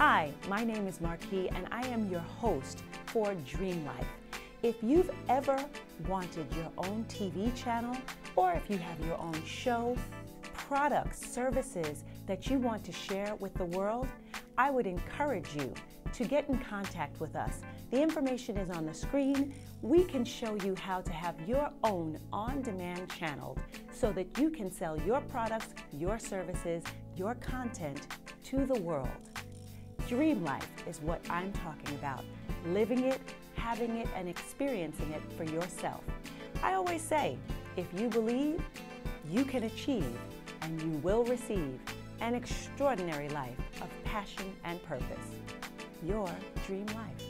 Hi, my name is Marquis, and I am your host for Dream Life. If you've ever wanted your own TV channel, or if you have your own show, products, services that you want to share with the world, I would encourage you to get in contact with us. The information is on the screen. We can show you how to have your own on-demand channel so that you can sell your products, your services, your content to the world. Dream life is what I'm talking about. Living it, having it, and experiencing it for yourself. I always say, if you believe, you can achieve, and you will receive an extraordinary life of passion and purpose. Your dream life.